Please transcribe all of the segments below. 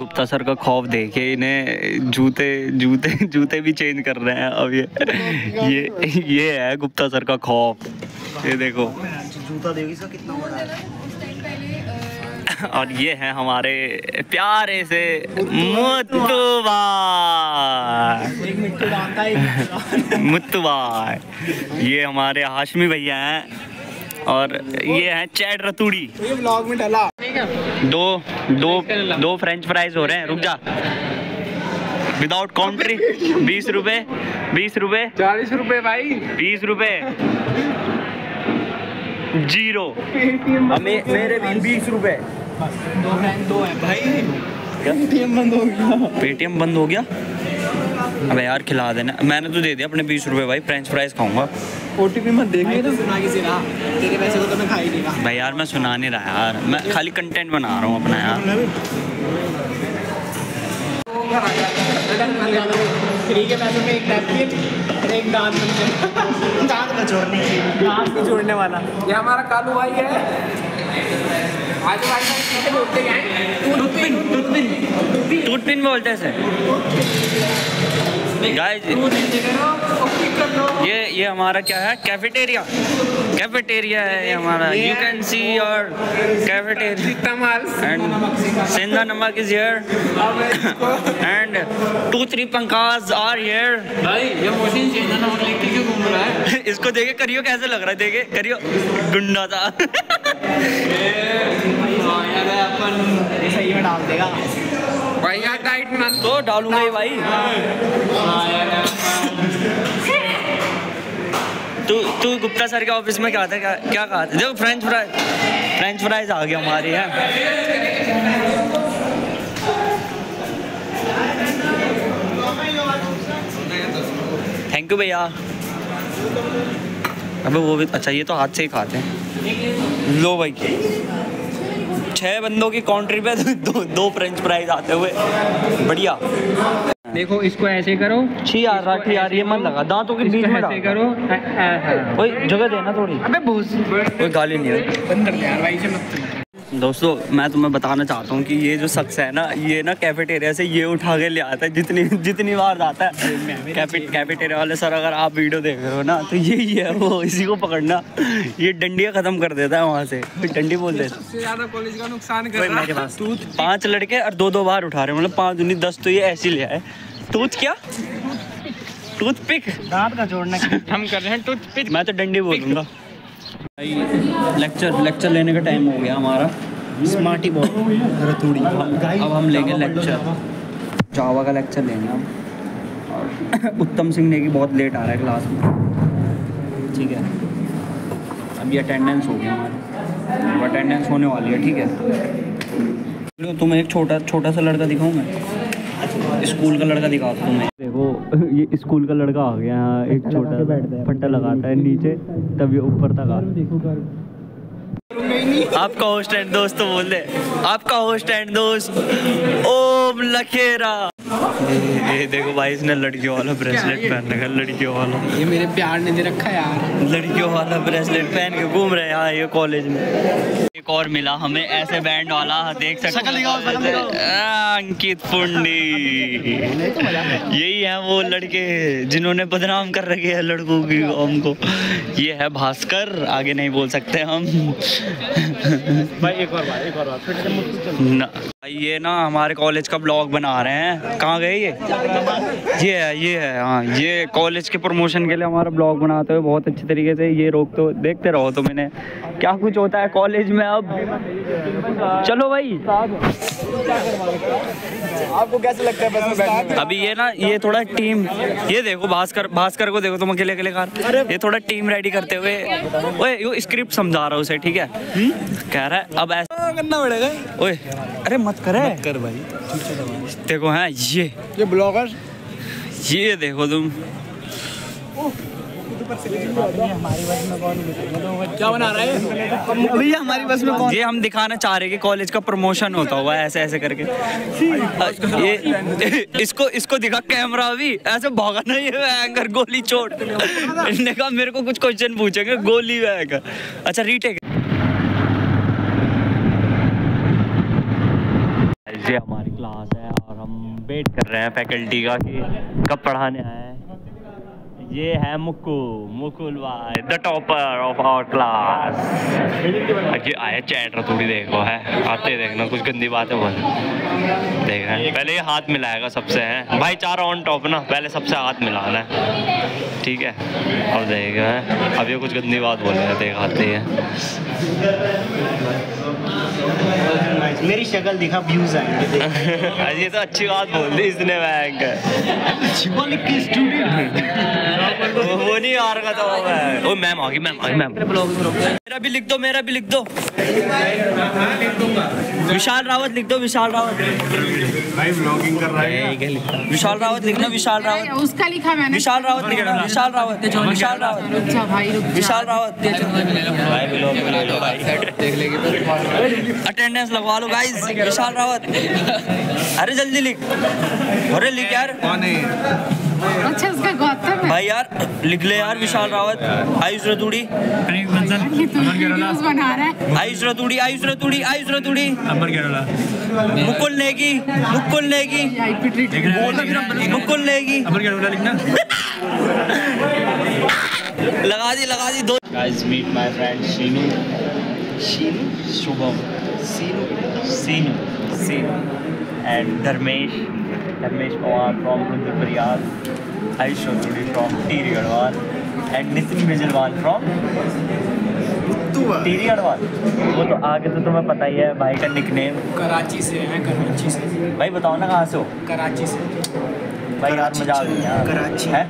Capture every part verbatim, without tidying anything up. Gupta sir का खौफ देखे इन्हें जूते जूते जूते भी चेंज कर रहे हैं। अब ये ये ये है गुप्ता सर का खौफ, ये देखो जूता देखिए इसका कितना बड़ा है। और ये है हमारे प्यारे से मुत्तू भाई, मुत्तू भाई ये हमारे हाशमी भैया हैं। और ये है चैट रतूड़ी, ये व्लॉग में डाला। दो दो दो फ्रेंच फ्राइज हो रहे हैं, रुक जा, विदाउट काउंट्री। बीस रुपए बीस रुपए चालीस रुपए भाई, बीस रुपए जीरो। मेरे भी बीस रुपए, दो फ्रेंच दो है भाई। पेटीएम बंद हो गया, पेटीएम बंद हो गया। अबे यार खिला देना, मैंने तो दे दिया अपने बीस रुपए भाई, फ्रेंच फ्राइज खाऊंगा। ओटीपी मत देख, तो सुना किसी रहा तेरे पैसे को तो मैं खा ही नहीं रहा भाई। यार मैं सुना नहीं रहा यार, मैं खाली कंटेंट बना रहा हूँ अपना यार। फ्री के पैसे में एक रैकेट एक दांत दांत न जोड़ने दांत को जोड़ने वाला ये हमारा कालू भाई है। आज भाई कैसे बोलते हैं, टूथपिन टूथपिन टूथपिन बोलते हैं गाइस। ये ये हमारा क्या है, कैफेटेरिया कैफेटेरिया है ये हमारा। You can see your cafeteria and Sindha Namak is here and two three Pankaj are here. भाई ये मोहसिन सिंधा नमक लेके क्यों घूम रहा है, इसको देखे करियो कैसे लग रहा है, देखे करियो गुंडा था। हां यार अपन सही में डाल देगा भाई, यार डाइट ना तो डालूंगा ही भाई। तू तू गुप्ता सर के ऑफिस में क्या था, क्या क्या कहा था? देखो फ्रेंच फ्राइज फ्रेंच फ्राइज आ गया हमारी है। थैंक यू भैया। अबे वो भी अच्छा, ये तो हाथ से ही खाते हैं। लो भाई छह बंदों की कंट्री पे दो दो फ्रेंच फ्राइज आते हुए, बढ़िया। देखो इसको ऐसे करो, छी यार राठी यार ये मत लगा दांतों के बीच में, ऐसे करो कोई जगह देना थोड़ी। अबे भूस कोई गाली नहीं है, बंद कर ले यार भाई से मत। दोस्तों मैं तुम्हें बताना चाहता हूँ कि ये जो शख्स है ना, ये ना कैफेटेरिया से ये उठा के ले आता है, जितनी जितनी बार आता है। कैफेटेरिया वाले सर अगर आप वीडियो देख रहे हो ना, तो यही है वो, इसी को पकड़ना। ये डंडियाँ खत्म कर देता है वहाँ से, डंडी बोल देता है। सबसे ज़्यादा कॉलेज का नुकसान कर रहा है। तूत पाँच लड़के और दो दो बार उठा रहे हैं, मतलब पाँच उन्नीस दस, तो ये ऐसे ले आए। टूथ क्या, टूथ पिक, दांत का जोड़ना हम कर रहे हैं टूथ पिक। मैं तो डंडी बोलूँगा भाई। लेक्चर लेक्चर लेने का टाइम हो गया हमारा, स्मार्टी बहुत रतूड़ी। अब हम लेंगे लेक्चर, जावा का लेक्चर लेंगे हम। और उत्तम सिंह ने की बहुत लेट आ रहा है क्लास में, ठीक है। अब ये अटेंडेंस हो गया हमारा, अटेंडेंस होने वाली है, ठीक है। तुम्हें एक छोटा छोटा सा लड़का दिखाऊँ मैं, स्कूल का लड़का दिखा दो तुम्हें। देखो ये स्कूल का लड़का आ गया, एक छोटा फट्टा लगाता है नीचे तभी ऊपर तक आ। आपका होस्ट एंड दोस्त, तो बोल दे आपका होस्ट एंड दोस्त ओम लखेरा। ये देखो भाई इसने लड़कियों वाला ब्रेसलेट पहन रखा, लड़कियों वाला। ये मेरे प्यार ने दे रखा यार, लड़कियों वाला ब्रेसलेट पहन के घूम रहे हैं ये कॉलेज में। एक और मिला हमें ऐसे बैंड वाला, देख सकते हो अंकित पुंडी। यही है वो लड़के जिन्होंने बदनाम कर रखे है लड़कों की कौम को। ये है भास्कर, आगे नहीं बोल सकते हम भाई। एक और बार, एक और बार, फिर से ना ये ना हमारे कॉलेज का ब्लॉग बना रहे हैं। कहाँ गए ये ये है ये है हाँ, ये कॉलेज के प्रमोशन के लिए हमारा ब्लॉग बनाते हुए बहुत अच्छे तरीके से। ये रोक तो देखते रहो तो मैंने क्या कुछ होता है कॉलेज में। अब चलो भाई, आपको कैसे लगता है अभी ये ना, ये थोड़ा टीम, ये देखो भास्कर भास्कर को देखो तुम अकेले अकेले कार। ये थोड़ा टीम रेडी करते हुए, ओए ये स्क्रिप्ट समझा रहा उसे, ठीक है। कह रहा है अब ऐसा करना पड़ेगा, ओए अरे मत करे कर भाई। देखो है ये ये ब्लॉगर, ये देखो तुम क्या बना रहा है। ये हमारी बस में कौन, ये हम दिखाना चाह रहे कि कॉलेज का प्रमोशन होता हुआ ऐसे ऐसे करके। ये इसको इसको दिखा कैमरा भी ऐसे भागा ना, ये एंकर गोली चोट ने कहा मेरे को कुछ क्वेश्चन पूछेंगे गोली एंकर। अच्छा रीटेक, ये हमारी क्लास है और हम वेट कर रहे हैं फैकल्टी का कि कब पढ़ाने आए। ये है मुकुल, मुकुल भाई the topper of our class. आए चैट रतूड़ी देखो है, आते देखना कुछ गंदी बातें बोल देख रहे हैं। पहले ये हाथ मिलाएगा सबसे है भाई, चार ऑन टॉप ना, पहले सबसे हाथ मिलाना है ठीक है। और देख रहे अब ये कुछ गंदी बात बोल रहे हैं, देख आते हैं मेरी शक्ल दिखा व्यूज आएंगे। ये तो अच्छी बात बोल दी इसने, बैंक वो नहीं आ रहा था। ओ मैम आ गई, मैम आ गई, मैम मेरा भी लिख दो, मेरा भी लिख दो विशाल रावत लिख दो, विशाल रावत भाई व्लॉगिंग कर रहा है। विशाल रावत लिखना, विशाल रावत उसका लिखा मैंने, विशाल रावत लिखना, विशाल रावत विशाल रावत भाई विशाल रावत अटेंडेंस लगवा लो गाइस। विशाल रावत अरे जल्दी लिख, अरे लिख यार, अच्छा उसका गौतम है भाई यार, लिख ले यार। विशाल रावत, आयुष रतूड़ी, आयुष रतूड़ी, आयुष रतूड़ी, आयुष रतूड़ी, मुकुल नेगी, मुकुल नेगी, मुकुल नेगी लगा दी, लगा दी। दो guys meet my friend Sheenu, Sheenu Shubham, Seenu Seenu Seenu and Dharmesh, Dharmesh Pawar from Buddh Prayas, Ayush Raturi from teary Adwal and Nitin Bijalwal from teary Adwal. वो तो आगे तो तुम्हें पता ही है भाई का निकनेम। कराची से है, कराची से भाई बताओ ना कहाँ से हो? कराची से भाई, रात मजा आ गया कराची है,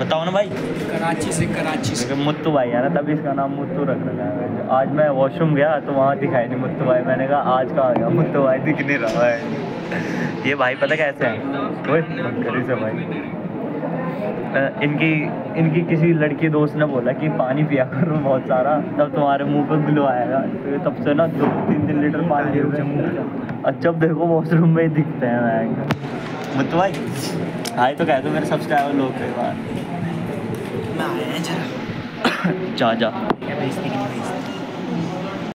बताओ ना भाई। कराची से, कराची से मुत्तू भाई है ना, तभी इसका नाम मुत्तू रख रखा है। आज मैं वॉशरूम गया तो वहाँ दिखाई नहीं मुत्तू भाई, मैंने कहा आज कहाँ गया मुत्तू भाई, दिख नहीं रहा है। ये भाई पता कैसे हैं से भाई, इनकी इनकी किसी लड़की दोस्त ने बोला कि पानी पिया करो बहुत सारा, तब तुम्हारे मुंह पर ग्लो आएगा। तो तब से ना दो तीन तीन लीटर पानी मुँह, अच्छा देखो वॉशरूम में दिखते हैं मैं मुत्तू भाई। हाय तो कह दो मेरे सब्सक्राइबर लोग के बाद जा जा।